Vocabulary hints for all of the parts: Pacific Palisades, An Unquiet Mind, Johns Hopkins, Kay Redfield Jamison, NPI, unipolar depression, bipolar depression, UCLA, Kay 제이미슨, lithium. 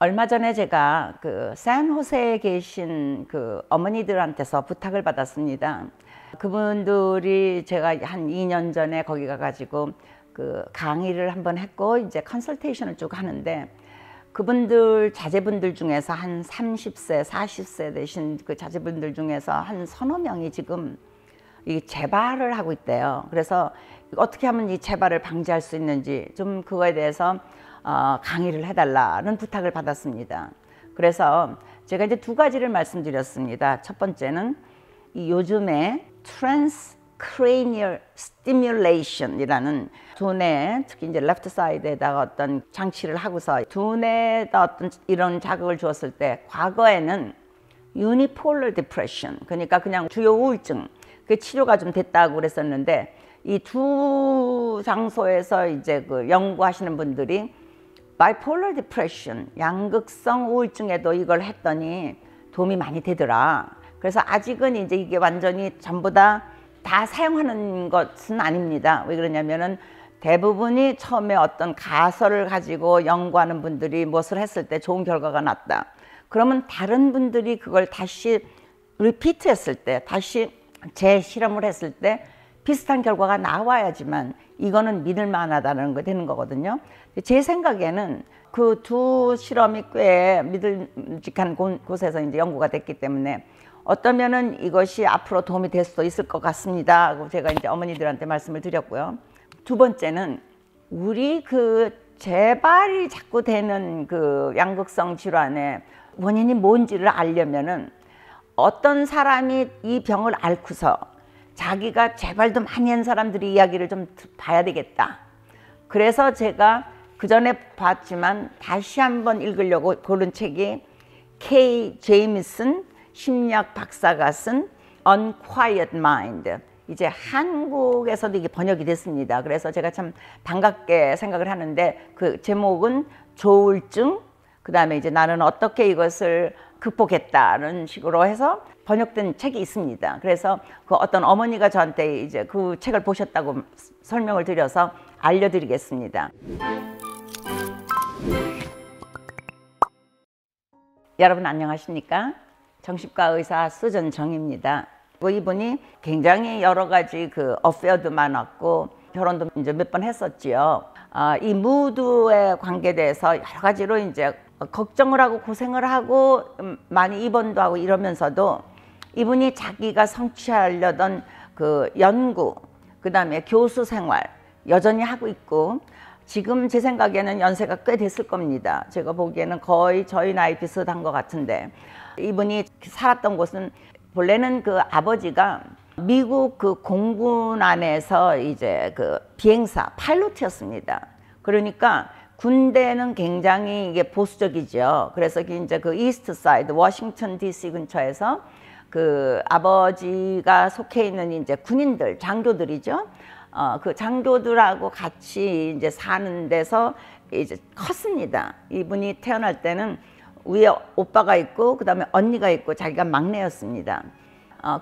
얼마 전에 제가 그 샌호세에 계신 그 어머니들한테서 부탁을 받았습니다. 그분들이 제가 한 2년 전에 거기 가가지고 그 강의를 한번 했고 이제 컨설테이션을 쭉 하는데, 그분들 자제분들 중에서 한 30세, 40세 되신 그 자제분들 중에서 한 서너 명이 지금 이 재발을 하고 있대요. 그래서 어떻게 하면 이 재발을 방지할 수 있는지 좀 그거에 대해서 강의를 해달라는 부탁을 받았습니다. 그래서 제가 이제 두 가지를 말씀드렸습니다. 첫 번째는 이 요즘에 transcranial stimulation이라는 두뇌, 특히 이제 left side에다가 어떤 장치를 하고서 두뇌에다 어떤 이런 자극을 주었을 때, 과거에는 unipolar depression, 그러니까 그냥 주요 우울증, 그 치료가 좀 됐다고 그랬었는데, 이 두 장소에서 이제 그 연구하시는 분들이 bipolar depression, 양극성 우울증에도 이걸 했더니 도움이 많이 되더라. 그래서 아직은 이제 이게 완전히 전부 다 사용하는 것은 아닙니다. 왜 그러냐면은 대부분이 처음에 어떤 가설을 가지고 연구하는 분들이 무엇을 했을 때 좋은 결과가 났다. 그러면 다른 분들이 그걸 다시 리피트 했을 때, 다시 재실험을 했을 때 비슷한 결과가 나와야지만 이거는 믿을 만하다는 거 되는 거거든요. 제 생각에는 그 두 실험이 꽤 믿을직한 곳에서 이제 연구가 됐기 때문에 어떠면은 이것이 앞으로 도움이 될 수도 있을 것 같습니다 하고 제가 이제 어머니들한테 말씀을 드렸고요. 두 번째는 우리 그 재발이 자꾸 되는 그 양극성 질환의 원인이 뭔지를 알려면은, 어떤 사람이 이 병을 앓고서 자기가 재발도 많이 한 사람들이 이야기를 좀 봐야 되겠다. 그래서 제가 그전에 봤지만 다시 한번 읽으려고 고른 책이 Kay 제이미슨 심리학 박사가 쓴 An Unquiet Mind. 이제 한국에서도 이게 번역이 됐습니다. 그래서 제가 참 반갑게 생각을 하는데, 그 제목은 조울증, 그 다음에 이제 나는 어떻게 이것을 극복했다는 식으로 해서 번역된 책이 있습니다. 그래서 그 어떤 어머니가 저한테 이제 그 책을 보셨다고 설명을 드려서 알려드리겠습니다. 여러분 안녕하십니까? 정신과 의사 수전 정입니다. 이분이 굉장히 여러 가지 그 어페어도 많았고 결혼도 이제 몇 번 했었지요. 이 무드에 관계돼서 여러 가지로 이제 걱정을 하고 고생을 하고 많이 입원도 하고 이러면서도, 이분이 자기가 성취하려던 그 연구, 그 다음에 교수 생활 여전히 하고 있고, 지금 제 생각에는 연세가 꽤 됐을 겁니다. 제가 보기에는 거의 저희 나이 비슷한 것 같은데, 이분이 살았던 곳은 본래는 그 아버지가 미국 그 공군 안에서 이제 그 비행사 파일럿이었습니다. 그러니까 군대는 굉장히 이게 보수적이죠. 그래서 이제 그 이스트 사이드, 워싱턴 DC 근처에서 그 아버지가 속해 있는 이제 군인들, 장교들이죠. 그 장교들하고 같이 이제 사는 데서 이제 컸습니다. 이분이 태어날 때는 위에 오빠가 있고, 그 다음에 언니가 있고, 자기가 막내였습니다.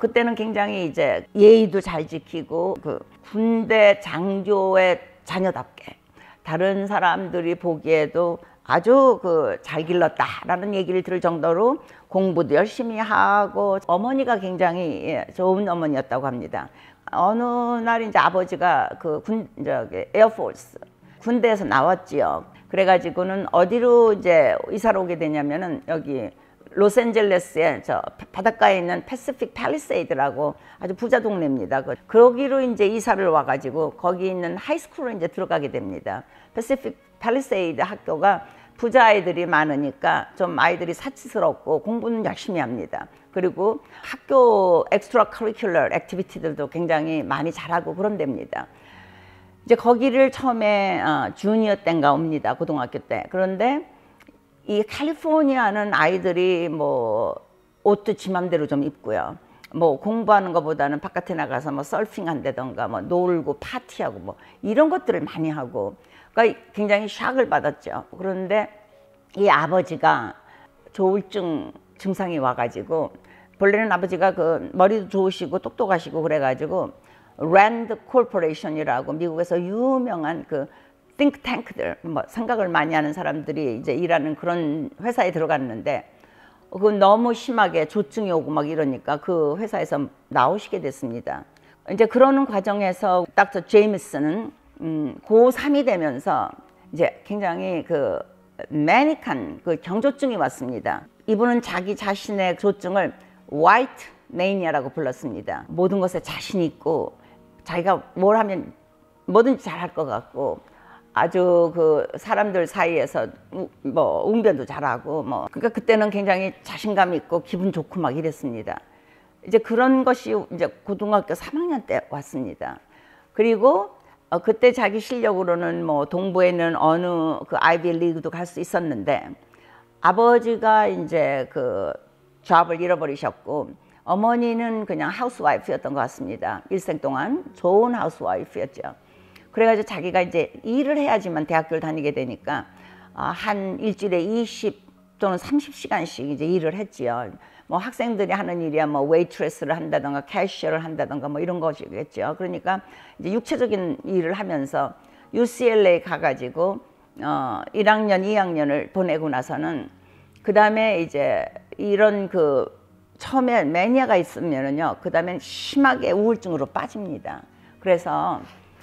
그때는 굉장히 이제 예의도 잘 지키고, 그 군대 장교의 자녀답게, 다른 사람들이 보기에도 아주 그 잘 길렀다라는 얘기를 들을 정도로 공부도 열심히 하고, 어머니가 굉장히 좋은 어머니였다고 합니다. 어느 날 이제 아버지가 그 에어포스 군대에서 나왔지요. 그래가지고는 어디로 이제 이사를 오게 되냐면은, 여기 로스앤젤레스의 저 바닷가에 있는 Pacific Palisades 아주 부자 동네입니다. 거기로 이제 이사를 와가지고 거기 있는 하이스쿨로 이제 들어가게 됩니다. Pacific Palisades 학교가 부자 아이들이 많으니까 좀 아이들이 사치스럽고 공부는 열심히 합니다. 그리고 학교 엑스트라 커리큘러 액티비티들도 굉장히 많이 잘하고 그런 데입니다. 이제 거기를 처음에 주니어 때인가 옵니다. 고등학교 때. 그런데 이 캘리포니아는 아이들이 뭐 옷도 지 맘대로 좀 입고요. 뭐 공부하는 것보다는 바깥에 나가서 뭐 서핑한다던가 뭐 놀고 파티하고 뭐 이런 것들을 많이 하고, 그러니까 굉장히 샥을 받았죠. 그런데 이 아버지가 조울증 증상이 와가지고, 본래는 아버지가 그 머리도 좋으시고 똑똑하시고 그래가지고 랜드 코퍼레이션이라고 미국에서 유명한 그 띵크탱크들, 뭐 생각을 많이 하는 사람들이 이제 일하는 그런 회사에 들어갔는데 그 너무 심하게 조증이 오고 막 이러니까 그 회사에서 나오시게 됐습니다. 이제 그러는 과정에서 닥터 제이미슨은 고3이 되면서 이제 굉장히 그 매닉한 그 경조증이 왔습니다. 이분은 자기 자신의 조증을 White Mania라고 불렀습니다. 모든 것에 자신 있고 자기가 뭘 하면 뭐든지 잘할 것 같고 아주 그 사람들 사이에서 뭐 웅변도 잘하고 뭐 그러니까 그때는 굉장히 자신감 있고 기분 좋고 막 이랬습니다. 이제 그런 것이 이제 고등학교 3학년 때 왔습니다. 그리고 그때 자기 실력으로는 뭐 동부에 있는 어느 그 아이비 리그도 갈 수 있었는데 아버지가 이제 그 잡을 잃어버리셨고 어머니는 그냥 하우스와이프였던 것 같습니다. 일생 동안 좋은 하우스와이프였죠. 그래가지고 자기가 이제 일을 해야지만 대학교를 다니게 되니까 한 일주일에 20 또는 30시간씩 이제 일을 했지요. 뭐 학생들이 하는 일이야 뭐 웨이트레스를 한다던가 캐셔를 한다던가 뭐 이런 것이겠죠. 그러니까 이제 육체적인 일을 하면서 UCLA 가가지고 1학년, 2학년을 보내고 나서는 그 다음에 이제 이런 그 처음에 매니아가 있으면은요 그 다음엔 심하게 우울증으로 빠집니다. 그래서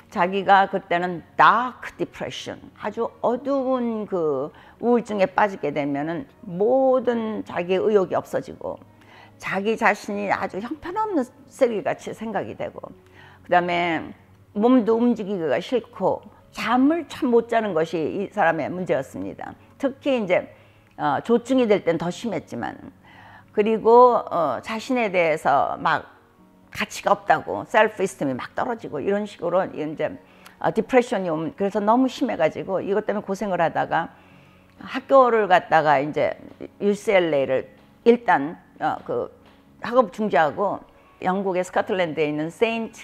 자기가 그때는 다크 디프레션, 아주 어두운 그 우울증에 빠지게 되면은 모든 자기의 의욕이 없어지고 자기 자신이 아주 형편없는 쓰레기같이 생각이 되고 그 다음에 몸도 움직이기가 싫고 잠을 참 못 자는 것이 이 사람의 문제였습니다. 특히 이제 조증이 될 땐 더 심했지만 그리고 자신에 대해서 막 가치가 없다고 셀프 이스템이 막 떨어지고 이런 식으로 이제 디프레션이 오면 그래서 너무 심해가지고 이것 때문에 고생을 하다가 학교를 갔다가 이제 UCLA를 일단 그 학업 중지하고 영국의 스코틀랜드에 있는 세인트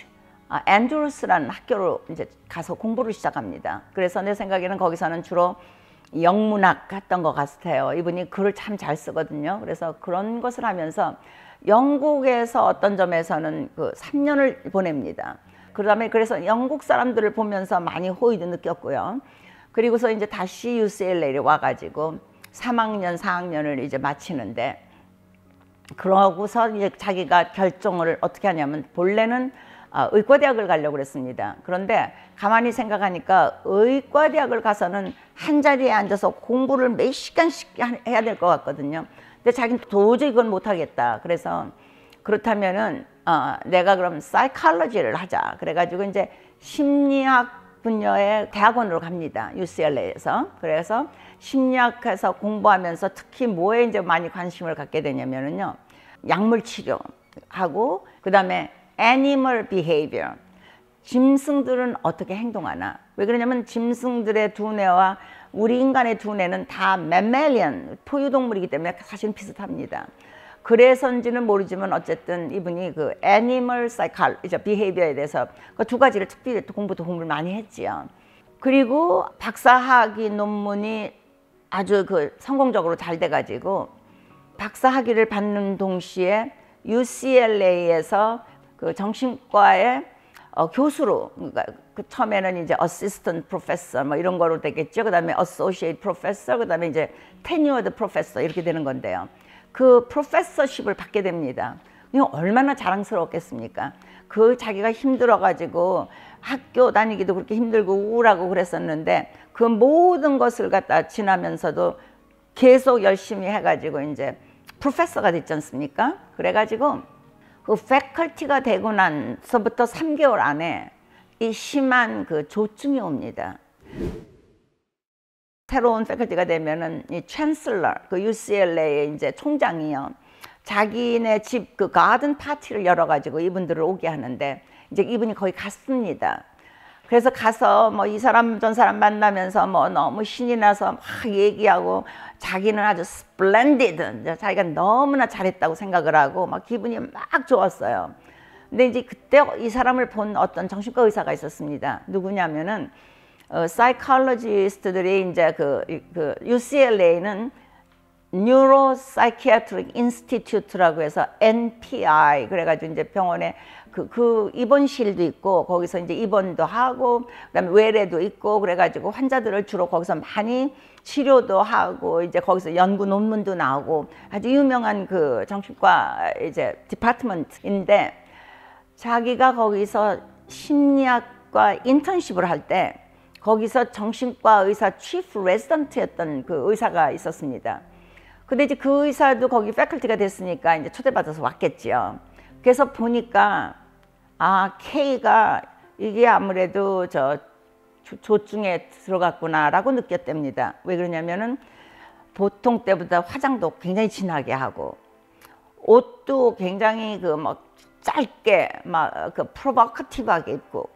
앤드루스라는 학교로 이제 가서 공부를 시작합니다. 그래서 내 생각에는 거기서는 주로 영문학 같던 것 같아요. 이분이 글을 참 잘 쓰거든요. 그래서 그런 것을 하면서 영국에서 어떤 점에서는 그 3년을 보냅니다. 그다음에 그래서 영국 사람들을 보면서 많이 호의도 느꼈고요. 그리고서 이제 다시 UCLA에 와가지고 3학년, 4학년을 이제 마치는데 그러고서 이제 자기가 결정을 어떻게 하냐면 본래는 의과대학을 가려고 그랬습니다. 그런데 가만히 생각하니까 의과대학을 가서는 한 자리에 앉아서 공부를 몇 시간씩 해야 될 것 같거든요. 근데 자기는 도저히 그건 못하겠다. 그래서 그렇다면은 내가 그럼 사이칼로지를 하자. 그래가지고 이제 심리학 분야의 대학원으로 갑니다. UCLA에서. 그래서 심리학에서 공부하면서 특히 뭐에 이제 많이 관심을 갖게 되냐면은요. 약물 치료하고 그다음에 애니멀 비헤이비어. 짐승들은 어떻게 행동하나. 왜 그러냐면 짐승들의 두뇌와 우리 인간의 두뇌는 다 매멜리언, 포유동물이기 때문에 사실 비슷합니다. 그래서인지는 모르지만 어쨌든 이분이 그 애니멀 사이칼, 이제 비헤이비어에 대해서 그 두 가지를 특별히 공부를 많이 했지요. 그리고 박사학위 논문이 아주 그 성공적으로 잘 돼가지고 박사학위를 받는 동시에 UCLA에서 그 정신과의 교수로, 그러니까 그 처음에는 이제 어시스턴트 프로페서 뭐 이런 거로 되겠죠. 그 다음에 어소시에이트 프로페서, 그 다음에 이제 테뉴어드 프로페서 이렇게 되는 건데요. 그 프로페서십을 받게 됩니다. 이거 얼마나 자랑스러웠겠습니까? 그 자기가 힘들어가지고 학교 다니기도 그렇게 힘들고 우울하고 그랬었는데 그 모든 것을 갖다 지나면서도 계속 열심히 해가지고 이제 프로페서가 됐지 않습니까? 그래가지고 그 패컬티가 되고 나서부터 3개월 안에 이 심한 그 조증이 옵니다. 새로운 패컬티가 되면은 이 챈슬러, 그 UCLA의 이제 총장이요. 자기네 집 그 가든 파티를 열어가지고 이분들을 오게 하는데 이제 이분이 거의 갔습니다. 그래서 가서 뭐 이 사람 전 사람 만나면서 뭐 너무 신이 나서 막 얘기하고 자기는 아주 스플렌디드, 자기가 너무나 잘했다고 생각을 하고 막 기분이 막 좋았어요. 근데 이제 그때 이 사람을 본 어떤 정신과 의사가 있었습니다. 누구냐면은 사이칼로지스트들이 이제 그 UCLA는 Neuropsychiatric Institute라고 해서 NPI 그래가지고 이제 병원에 그 입원실도 있고 거기서 이제 입원도 하고 그다음에 외래도 있고 그래가지고 환자들을 주로 거기서 많이 치료도 하고 이제 거기서 연구 논문도 나오고 아주 유명한 그 정신과 이제 디파트먼트인데 자기가 거기서 심리학과 인턴십을 할 때 거기서 정신과 의사 치프 레지던트였던 그 의사가 있었습니다. 근데 이제 그 의사도 거기 패컬티가 됐으니까 이제 초대받아서 왔겠지요. 그래서 보니까 아, K가 이게 아무래도 저 조증에 들어갔구나라고 느꼈답니다. 왜 그러냐면은 보통 때보다 화장도 굉장히 진하게 하고 옷도 굉장히 그 막 짧게 막 그 프로버커티브하게 입고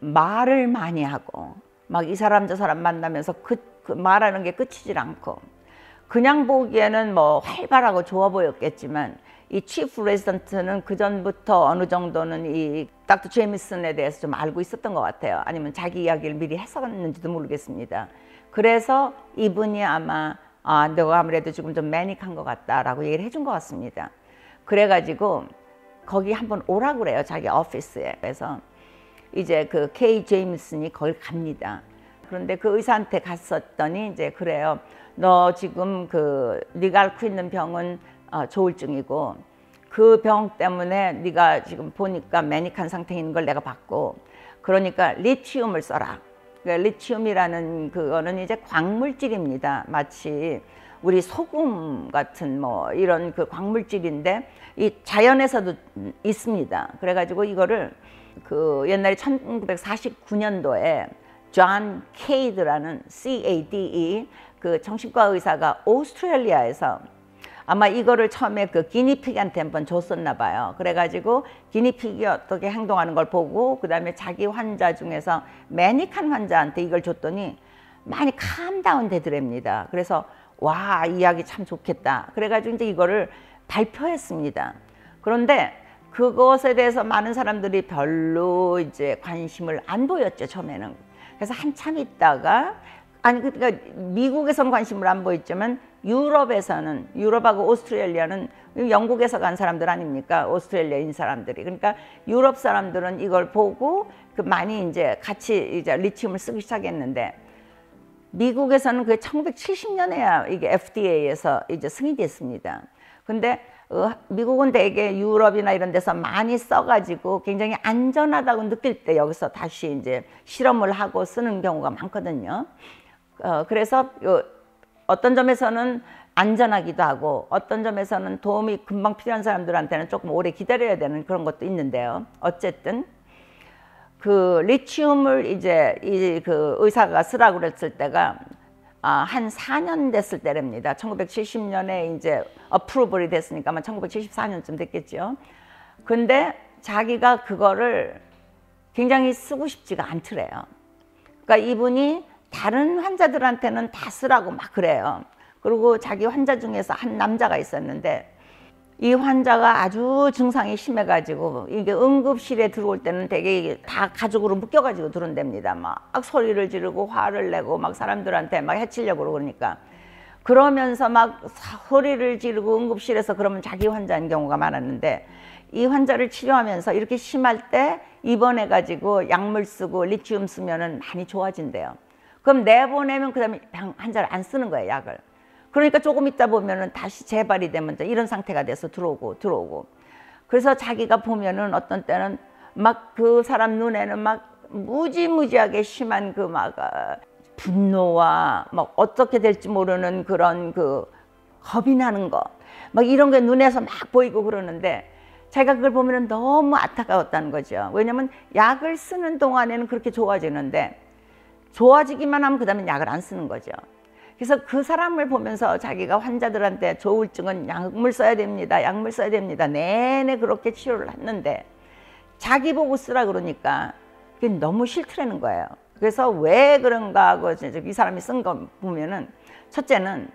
말을 많이 하고 막 이 사람 저 사람 만나면서 그 말하는 게 끝이질 않고 그냥 보기에는 뭐 활발하고 좋아 보였겠지만 이 치프 레지던트는 그전부터 어느 정도는 이 닥터 제이미슨에 대해서 좀 알고 있었던 것 같아요. 아니면 자기 이야기를 미리 했었는지도 모르겠습니다. 그래서 이분이 아마 아, 너가 아무래도 지금 좀 매닉한 것 같다라고 얘기를 해준 것 같습니다. 그래가지고 거기 한번 오라고 그래요. 자기 오피스에. 그래서 이제 그 Kay 제이미슨이 거기 갑니다. 그런데 그 의사한테 갔었더니 이제 그래요. 너 지금 그 네가 앓고 있는 병은 조울증이고 그 병 때문에 네가 지금 보니까 매닉한 상태인 걸 내가 봤고 그러니까 리튬을 써라. 그러니까 리튬이라는 그거는 이제 광물질입니다. 마치 우리 소금 같은 뭐 이런 그 광물질인데 이 자연에서도 있습니다. 그래가지고 이거를 그 옛날에 1949년도에 존 케이드라는 CADE 그 정신과 의사가 오스트레일리아에서 아마 이거를 처음에 그 기니피그한테 한번 줬었나 봐요. 그래가지고 기니피그가 어떻게 행동하는 걸 보고 그 다음에 자기 환자 중에서 매닉한 환자한테 이걸 줬더니 많이 캄다운 되더랍니다. 그래서 와, 이 약이 참 좋겠다. 그래가지고 이제 이거를 발표했습니다. 그런데 그것에 대해서 많은 사람들이 별로 이제 관심을 안 보였죠, 처음에는. 그래서 한참 있다가 아니 그러니까 미국에선 관심을 안 보였지만 유럽에서는 유럽하고 오스트레일리아는 영국에서 간 사람들 아닙니까? 오스트레일리아인 사람들이. 그러니까 유럽 사람들은 이걸 보고 그 많이 이제 같이 이제 리튬을 쓰기 시작했는데 미국에서는 그게 1970년에야 이게 FDA에서 이제 승인됐습니다. 근데 미국은 되게 유럽이나 이런 데서 많이 써가지고 굉장히 안전하다고 느낄 때 여기서 다시 이제 실험을 하고 쓰는 경우가 많거든요. 그래서 어떤 점에서는 안전하기도 하고 어떤 점에서는 도움이 금방 필요한 사람들한테는 조금 오래 기다려야 되는 그런 것도 있는데요. 어쨌든 그 리튬을 이제 이 그 의사가 쓰라고 그랬을 때가 한 4년 됐을 때랍니다. 1970년에 이제 어프로벌이 됐으니까 아마 1974년쯤 됐겠죠. 근데 자기가 그거를 굉장히 쓰고 싶지가 않더래요. 그러니까 이분이 다른 환자들한테는 다 쓰라고 막 그래요. 그리고 자기 환자 중에서 한 남자가 있었는데 이 환자가 아주 증상이 심해가지고 이게 응급실에 들어올 때는 되게 다 가족으로 묶여가지고 들어온답니다. 막 소리를 지르고 화를 내고 막 사람들한테 막 해치려고 그러니까 그러면서 막 소리를 지르고 응급실에서 그러면 자기 환자인 경우가 많았는데 이 환자를 치료하면서 이렇게 심할 때 입원해가지고 약물 쓰고 리튬 쓰면은 많이 좋아진대요. 그럼 내보내면 그다음에 환자를 안 쓰는 거예요, 약을. 그러니까 조금 있다 보면은 다시 재발이 되면 이런 상태가 돼서 들어오고. 그래서 자기가 보면은 어떤 때는 막 그 사람 눈에는 막 무지무지하게 심한 그 막 분노와 막 어떻게 될지 모르는 그런 그 겁이 나는 거 막 이런 게 눈에서 막 보이고 그러는데 자기가 그걸 보면은 너무 안타까웠다는 거죠. 왜냐면 약을 쓰는 동안에는 그렇게 좋아지는데 좋아지기만 하면 그 다음에 약을 안 쓰는 거죠. 그래서 그 사람을 보면서 자기가 환자들한테 조울증은 약물 써야 됩니다. 약물 써야 됩니다. 내내 그렇게 치료를 했는데 자기 보고 쓰라 그러니까 그게 너무 싫더라는 거예요. 그래서 왜 그런가 하고 이 사람이 쓴 거 보면은 첫째는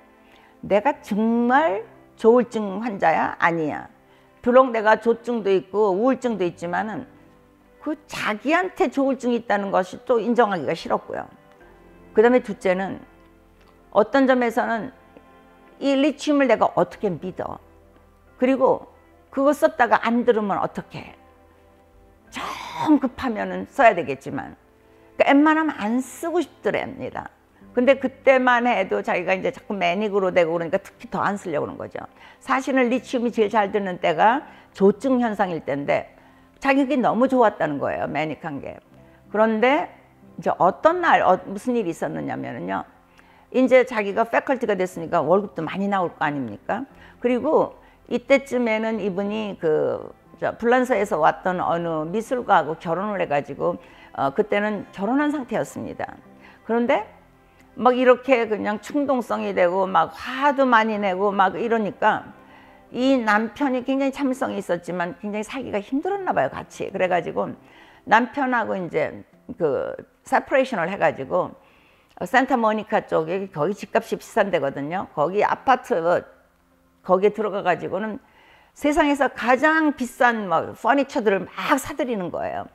내가 정말 조울증 환자야? 아니야. 비록 내가 조증도 있고 우울증도 있지만은 그 자기한테 조울증이 있다는 것이 또 인정하기가 싫었고요. 그 다음에 둘째는 어떤 점에서는 이 리튬을 내가 어떻게 믿어. 그리고 그거 썼다가 안 들으면 어떡해. 좀 급하면은 써야 되겠지만. 그러니까 웬만하면 안 쓰고 싶더랍니다. 근데 그때만 해도 자기가 이제 자꾸 매닉으로 되고 그러니까 특히 더 안 쓰려고 그러는 거죠. 사실은 리튬이 제일 잘 드는 때가 조증 현상일 때인데 자기가 너무 좋았다는 거예요. 매닉한 게. 그런데 이제 어떤 날 무슨 일이 있었느냐면요. 이제 자기가 패컬티가 됐으니까 월급도 많이 나올 거 아닙니까? 그리고 이때쯤에는 이분이 불란서에서 왔던 어느 미술가하고 결혼을 해가지고 그때는 결혼한 상태였습니다. 그런데 막 이렇게 그냥 충동성이 되고 막 화도 많이 내고 막 이러니까 이 남편이 굉장히 참을성이 있었지만 굉장히 살기가 힘들었나 봐요, 같이. 그래가지고 남편하고 이제 세퍼레이션을 해가지고 산타모니카 쪽에 거기 집값이 비싼데거든요. 거기 아파트 거기에 들어가가지고는 세상에서 가장 비싼 뭐 퍼니처들을 막 사들이는 거예요.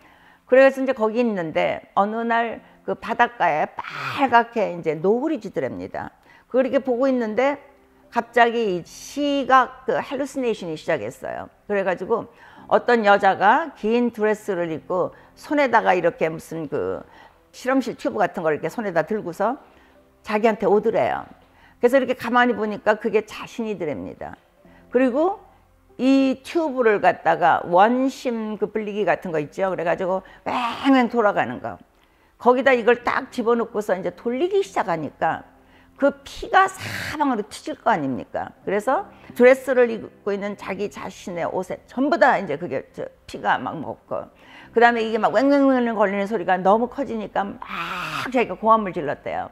그래서 이제 거기 있는데 어느 날 그 바닷가에 빨갛게 이제 노을이 지더랍니다. 그렇게 보고 있는데 갑자기 시각 할루시네이션이 시작했어요. 그래가지고 어떤 여자가 긴 드레스를 입고 손에다가 이렇게 무슨 실험실 튜브 같은 걸 이렇게 손에다 들고서 자기한테 오더래요. 그래서 이렇게 가만히 보니까 그게 자신이더랍니다. 그리고 이 튜브를 갖다가 원심 분리기 같은 거 있죠. 그래가지고 왱왱 돌아가는 거. 거기다 이걸 딱 집어넣고서 이제 돌리기 시작하니까 그 피가 사방으로 튀질 거 아닙니까? 그래서 드레스를 입고 있는 자기 자신의 옷에 전부 다 이제 그게 피가 막 먹고, 그 다음에 이게 막 왱왱왱 걸리는 소리가 너무 커지니까 막 자기가 고함을 질렀대요.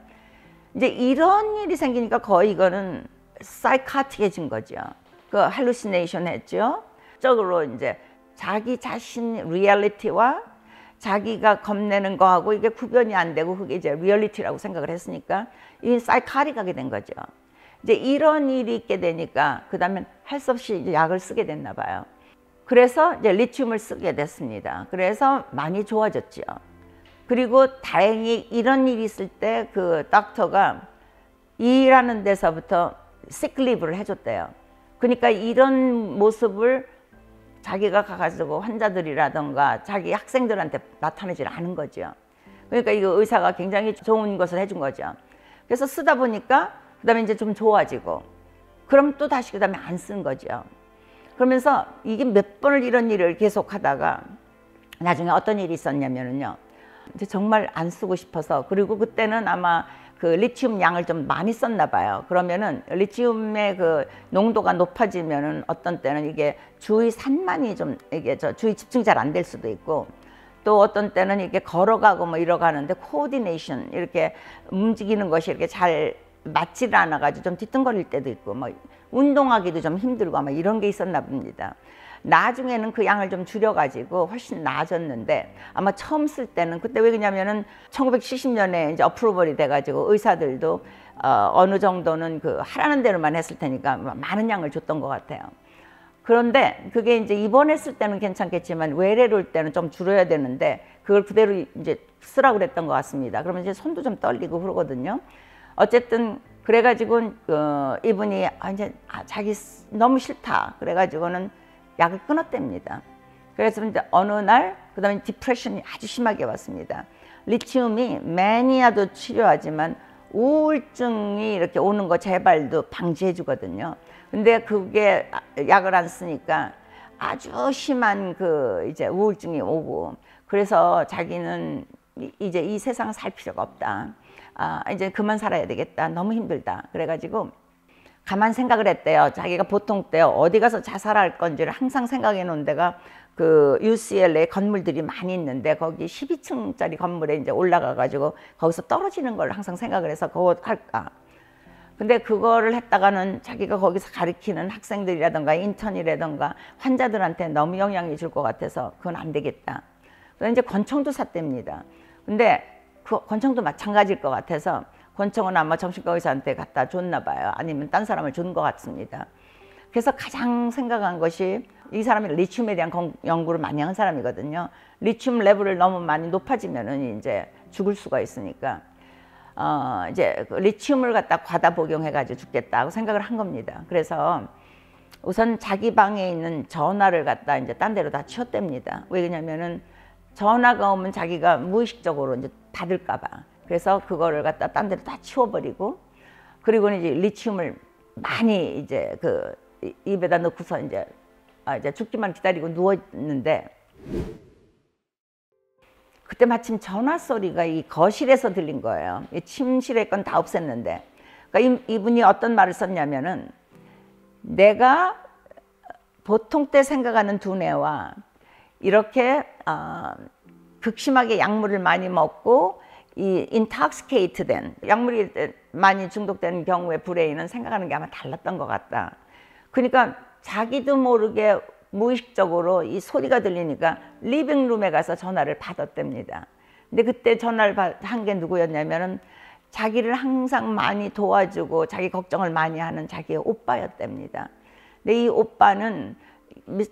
이제 이런 일이 생기니까 거의 이거는 사이카틱해진 거죠. 그 할루시네이션 했죠. 적으로 이제 자기 자신 리얼리티와 자기가 겁내는 거하고 이게 구별이 안 되고 그게 이제 리얼리티라고 생각을 했으니까 이게 사이카틱하게 된 거죠. 이제 이런 일이 있게 되니까 그 다음에 할 수 없이 이제 약을 쓰게 됐나 봐요. 그래서 이제 리튬을 쓰게 됐습니다. 그래서 많이 좋아졌죠. 그리고 다행히 이런 일이 있을 때 그 닥터가 일하는 데서부터 시크리브를 해줬대요. 그러니까 이런 모습을 자기가 가가지고 환자들이라던가 자기 학생들한테 나타내질 않은 거죠. 그러니까 이거 의사가 굉장히 좋은 것을 해준 거죠. 그래서 쓰다 보니까 그 다음에 이제 좀 좋아지고 그럼 또 다시 그 다음에 안 쓴 거죠. 그러면서 이게 몇 번을 이런 일을 계속 하다가 나중에 어떤 일이 있었냐면요. 이제 정말 안 쓰고 싶어서, 그리고 그때는 아마 그 리튬 양을 좀 많이 썼나 봐요. 그러면은 리튬의 그 농도가 높아지면은 어떤 때는 이게 주위 산만이 좀 이게 주위 집중이 잘 안 될 수도 있고, 또 어떤 때는 이게 걸어가고 뭐 이러가는데 코디네이션 이렇게 움직이는 것이 이렇게 잘 맞지를 않아 가지고 좀 뒤뚱거릴 때도 있고, 뭐 운동하기도 좀 힘들고 아마 이런 게 있었나 봅니다. 나중에는 그 양을 좀 줄여가지고 훨씬 나아졌는데, 아마 처음 쓸 때는 그때 왜 그러냐면은 1970년에 이제 어프로벌이 돼가지고 의사들도 어느 정도는 그 하라는 대로만 했을 테니까 많은 양을 줬던 것 같아요. 그런데 그게 이제 입원했을 때는 괜찮겠지만 외래를 때는 좀 줄여야 되는데 그걸 그대로 이제 쓰라고 그랬던 것 같습니다. 그러면 이제 손도 좀 떨리고 그러거든요. 어쨌든 그래가지고 이분이 이제 자기 너무 싫다 그래가지고는 약을 끊었답니다. 그래서 이제 어느 날 그 다음에 디프레션이 아주 심하게 왔습니다. 리튬이 매니아도 치료하지만 우울증이 이렇게 오는 거 재발도 방지해 주거든요. 근데 그게 약을 안 쓰니까 아주 심한 이제 우울증이 오고, 그래서 자기는 이제 이 세상을 살 필요가 없다. 이제 그만 살아야 되겠다. 너무 힘들다. 그래가지고 가만 생각을 했대요. 자기가 보통 때 어디 가서 자살할 건지를 항상 생각해 놓은 데가 UCLA 건물들이 많이 있는데 거기 12층짜리 건물에 이제 올라가가지고 거기서 떨어지는 걸 항상 생각을 해서 그거 할까. 근데 그거를 했다가는 자기가 거기서 가르치는 학생들이라든가 인턴이라든가 환자들한테 너무 영향이 줄 것 같아서 그건 안 되겠다. 그래서 이제 권총도 샀답니다. 근데 그 권총도 마찬가지일 것 같아서 권총은 아마 정신과 의사한테 갖다 줬나 봐요. 아니면 딴 사람을 준 것 같습니다. 그래서 가장 생각한 것이, 이 사람이 리튬에 대한 연구를 많이 한 사람이거든요. 리튬 레벨을 너무 많이 높아지면은 이제 죽을 수가 있으니까 이제 리튬을 갖다 과다 복용해가지고 죽겠다고 생각을 한 겁니다. 그래서 우선 자기 방에 있는 전화를 갖다 이제 딴 데로 다 치웠답니다. 왜 그러냐면은 전화가 오면 자기가 무의식적으로 이제 받을까봐. 그래서 그거를 갖다 딴 데로 다 치워버리고, 그리고는 이제 리튬을 많이 이제 그 입에다 넣고서 이제, 이제 죽기만 기다리고 누워있는데, 그때 마침 전화 소리가 이 거실에서 들린 거예요. 이 침실에 건 다 없앴는데. 그러니까 이분이 어떤 말을 썼냐면은, 내가 보통 때 생각하는 두뇌와 이렇게 극심하게 약물을 많이 먹고 이 인톡시케이트 된, 약물이 많이 중독된 경우에 브레인은 생각하는 게 아마 달랐던 것 같다. 그러니까 자기도 모르게 무의식적으로 이 소리가 들리니까 리빙룸에 가서 전화를 받았답니다. 근데 그때 전화를 한 게 누구였냐면은 자기를 항상 많이 도와주고 자기 걱정을 많이 하는 자기의 오빠였답니다. 근데 이 오빠는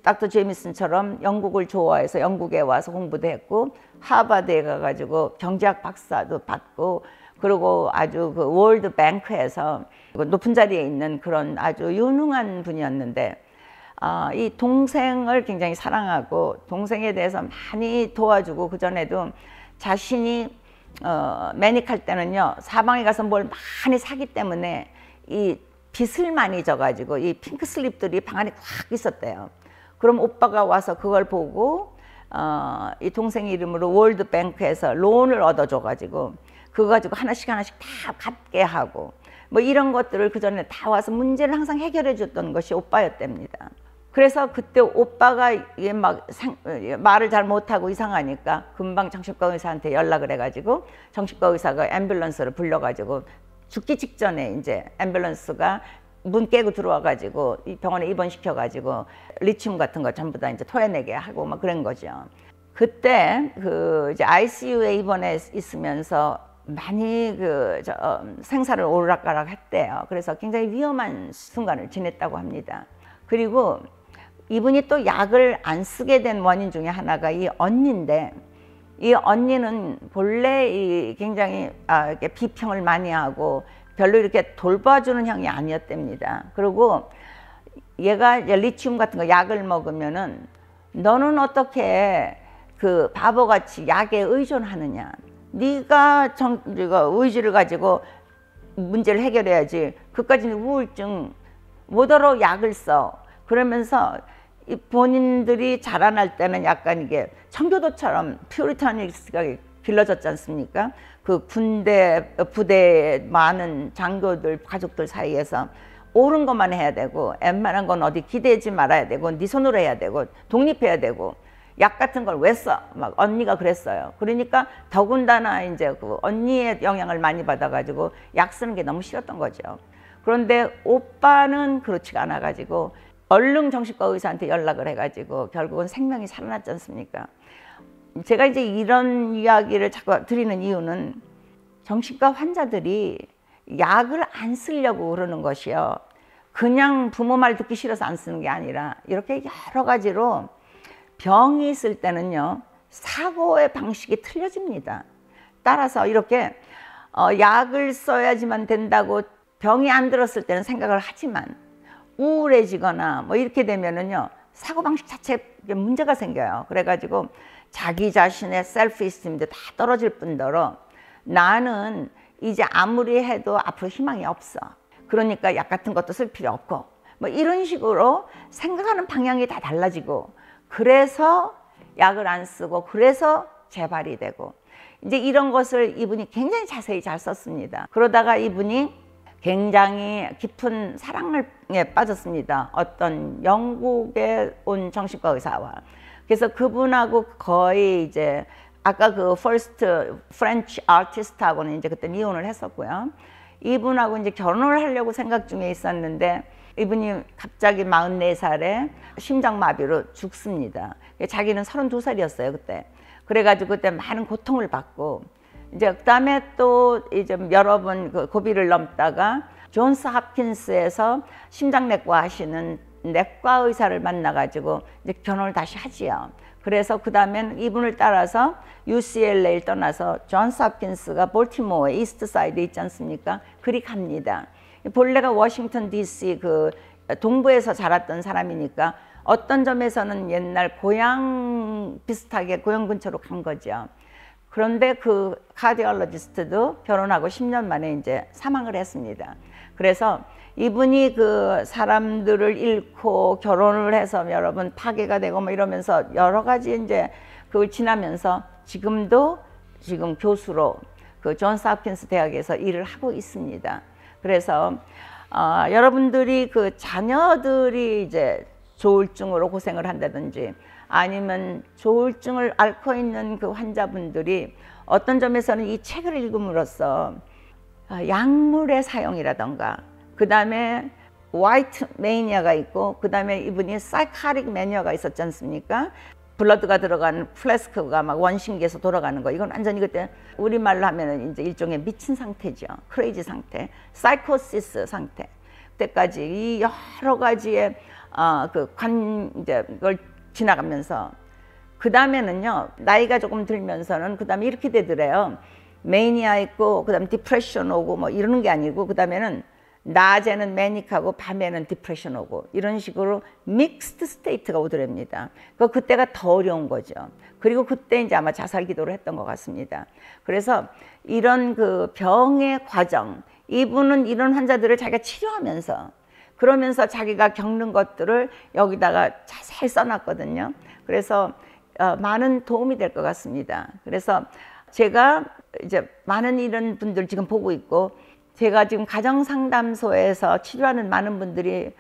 닥터 제이미슨처럼 영국을 좋아해서 영국에 와서 공부도 했고, 하버드에 가가지고 경제학 박사도 받고, 그리고 아주 그 월드뱅크에서 높은 자리에 있는 그런 아주 유능한 분이었는데, 이 동생을 굉장히 사랑하고 동생에 대해서 많이 도와주고, 그전에도 자신이 매닉할 때는요 사방에 가서 뭘 많이 사기 때문에 이 빚을 많이 져가지고 이 핑크 슬립들이 방 안에 꽉 있었대요. 그럼 오빠가 와서 그걸 보고 이 동생 이름으로 월드뱅크에서 론을 얻어줘가지고 그거 가지고 하나씩 하나씩 다 갚게 하고, 뭐 이런 것들을 그전에 다 와서 문제를 항상 해결해 줬던 것이 오빠였답니다. 그래서 그때 오빠가 이게 막 말을 잘 못하고 이상하니까 금방 정신과 의사한테 연락을 해가지고, 정신과 의사가 앰뷸런스를 불려가지고 죽기 직전에 이제 앰뷸런스가 문 깨고 들어와가지고 이 병원에 입원시켜가지고 리튬 같은 거 전부 다 이제 토해내게 하고 막 그런 거죠. 그때 그 이제 ICU에 입원해 있으면서 많이 그 생사를 오르락가락 했대요. 그래서 굉장히 위험한 순간을 지냈다고 합니다. 그리고 이분이 또 약을 안 쓰게 된 원인 중에 하나가 이 언니인데, 이 언니는 본래 이 굉장히 이렇게 비평을 많이 하고 별로 이렇게 돌봐주는 형이 아니었답니다. 그리고 얘가 이제 리튬 같은 거 약을 먹으면은 너는 어떻게 그 바보같이 약에 의존하느냐, 네가 의지를 가지고 문제를 해결해야지, 그까지는 우울증 뭐더러 약을 써. 그러면서 본인들이 자라날 때는 약간 이게 청교도처럼 퓨리타니스가 길러졌지 않습니까? 그 군대 부대에 많은 장교들 가족들 사이에서 옳은 것만 해야 되고, 웬만한 건 어디 기대지 말아야 되고, 네 손으로 해야 되고, 독립해야 되고, 약 같은 걸 왜 써? 막 언니가 그랬어요. 그러니까 더군다나 이제 그 언니의 영향을 많이 받아가지고 약 쓰는 게 너무 싫었던 거죠. 그런데 오빠는 그렇지가 않아가지고 얼른 정신과 의사한테 연락을 해가지고 결국은 생명이 살아났지 않습니까? 제가 이제 이런 이야기를 자꾸 드리는 이유는, 정신과 환자들이 약을 안 쓰려고 그러는 것이요, 그냥 부모 말 듣기 싫어서 안 쓰는 게 아니라 이렇게 여러 가지로 병이 있을 때는요 사고의 방식이 틀려집니다. 따라서 이렇게 약을 써야지만 된다고 병이 안 들었을 때는 생각을 하지만, 우울해지거나 뭐 이렇게 되면은요 사고방식 자체에 문제가 생겨요. 그래가지고 자기 자신의 셀프이스템도 다 떨어질 뿐더러 나는 이제 아무리 해도 앞으로 희망이 없어, 그러니까 약 같은 것도 쓸 필요 없고, 뭐 이런 식으로 생각하는 방향이 다 달라지고, 그래서 약을 안 쓰고 그래서 재발이 되고, 이제 이런 것을 이분이 굉장히 자세히 잘 썼습니다. 그러다가 이분이 굉장히 깊은 사랑에 빠졌습니다. 어떤 영국에 온 정신과 의사와. 그래서 그분하고 거의 이제 아까 그 퍼스트 프렌치 아티스트하고는 이제 그때 이혼을 했었고요. 이분하고 이제 결혼을 하려고 생각 중에 있었는데, 이분이 갑자기 44살에 심장마비로 죽습니다. 자기는 32살이었어요, 그때. 그래가지고 그때 많은 고통을 받고, 이제 그다음에 또 이제 여러 번 그 고비를 넘다가 존스 홉킨스에서 심장내과 하시는 내과 의사를 만나가지고 이제 결혼을 다시 하지요. 그래서 그다음엔 이분을 따라서 UCLA를 떠나서 존스 홉킨스가 볼티모어 이스트 사이드 있지 않습니까? 그리 갑니다. 본래가 워싱턴 DC 그 동부에서 자랐던 사람이니까 어떤 점에서는 옛날 고향 비슷하게 고향 근처로 간 거죠. 그런데 그 카디올로지스트도 결혼하고 10년 만에 이제 사망을 했습니다. 그래서 이분이 그 사람들을 잃고 결혼을 해서 여러 번 파괴가 되고 뭐 이러면서 여러 가지 이제 그걸 지나면서 지금도 지금 교수로 그 존스 홉킨스 대학에서 일을 하고 있습니다. 그래서 여러분들이 그 자녀들이 이제 조울증으로 고생을 한다든지 아니면 조울증을 앓고 있는 그 환자분들이 어떤 점에서는 이 책을 읽음으로써 약물의 사용이라던가 그 다음에 화이트 매니아가 있고 그 다음에 이분이 사이카릭 매니아가 있었지 않습니까? 블러드가 들어간 플래스크가 막 원신기에서 돌아가는 거, 이건 완전히 그때 우리말로 하면은 이제 일종의 미친 상태죠. 크레이지 상태, 사이코시스 상태. 그때까지 이 여러 가지의 이제 그걸 지나가면서 그 다음에는요, 나이가 조금 들면서는 그 다음에 이렇게 되더래요. 매니아 있고 그 다음에 디프레션 오고 뭐 이러는 게 아니고 그 다음에는 낮에는 매닉하고 밤에는 디프레션 오고 이런 식으로 믹스드 스테이트가 오더랍니다. 그때가 더 어려운 거죠. 그리고 그때 이제 아마 자살 기도를 했던 것 같습니다. 그래서 이런 그 병의 과정, 이분은 이런 환자들을 자기가 치료하면서 그러면서 자기가 겪는 것들을 여기다가 자세히 써놨거든요. 그래서 많은 도움이 될 것 같습니다. 그래서 제가 이제 많은 이런 분들 지금 보고 있고, 제가 지금 가정상담소에서 치료하는 많은 분들이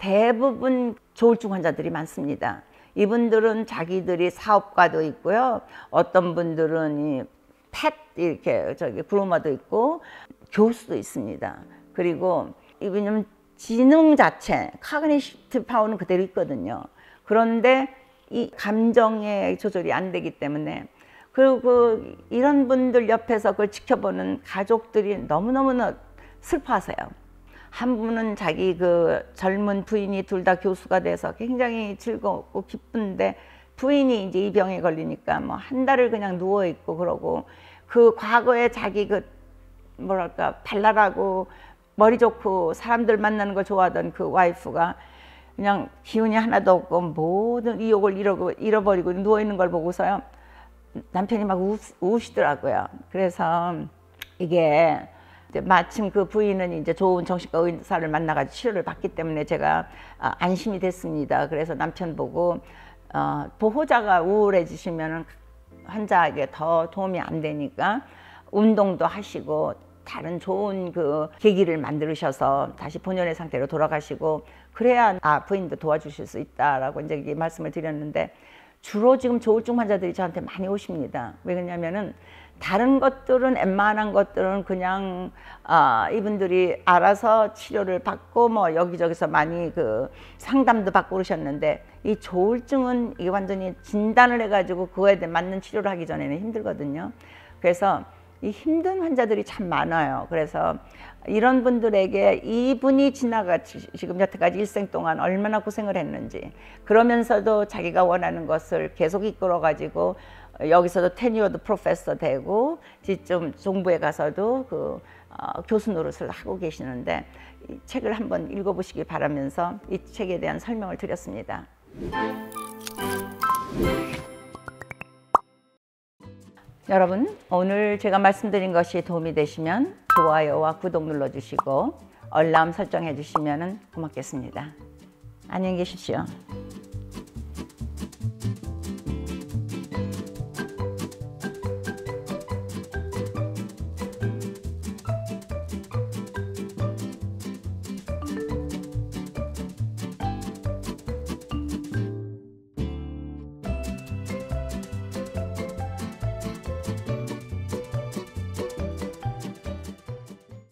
대부분 조울증 환자들이 많습니다. 이분들은 자기들이 사업가도 있고요. 어떤 분들은 이 펫 이렇게 저기 그루머도 있고 교수도 있습니다. 그리고 이분은 지능 자체, 카그니티브 파워는 그대로 있거든요. 그런데 이 감정의 조절이 안 되기 때문에, 그리고 이런 분들 옆에서 그걸 지켜보는 가족들이 너무너무 슬퍼하세요. 한 분은 자기 그 젊은 부인이 둘 다 교수가 돼서 굉장히 즐겁고 기쁜데, 부인이 이제 이 병에 걸리니까 뭐 한 달을 그냥 누워있고 그러고, 그 과거에 자기 그 뭐랄까 발랄하고 머리 좋고 사람들 만나는 걸 좋아하던 그 와이프가 그냥 기운이 하나도 없고 모든 이욕을 잃어버리고 누워있는 걸 보고서요, 남편이 막 우시더라고요. 그래서 이게 마침 그 부인은 이제 좋은 정신과 의사를 만나가지고 치료를 받기 때문에 제가 안심이 됐습니다. 그래서 남편 보고 보호자가 우울해지시면 환자에게 더 도움이 안 되니까 운동도 하시고 다른 좋은 그 계기를 만드셔서 다시 본연의 상태로 돌아가시고 그래야 부인도 도와주실 수 있다라고 이제 말씀을 드렸는데, 주로 지금 조울증 환자들이 저한테 많이 오십니다. 왜 그러냐면은 다른 것들은 웬만한 것들은 그냥 이분들이 알아서 치료를 받고 뭐 여기저기서 많이 그 상담도 받고 그러셨는데, 이 조울증은 이게 완전히 진단을 해가지고 그거에 대해 맞는 치료를 하기 전에는 힘들거든요. 그래서 이 힘든 환자들이 참 많아요. 그래서 이런 분들에게 이분이 지금 여태까지 일생 동안 얼마나 고생을 했는지, 그러면서도 자기가 원하는 것을 계속 이끌어 가지고 여기서도 테니어드 프로페서 되고 지금 정부에 가서도 그 교수 노릇을 하고 계시는데, 이 책을 한번 읽어보시기 바라면서 이 책에 대한 설명을 드렸습니다. 여러분, 오늘 제가 말씀드린 것이 도움이 되시면 좋아요와 구독 눌러주시고 알람 설정해 주시면 고맙겠습니다. 안녕히 계십시오.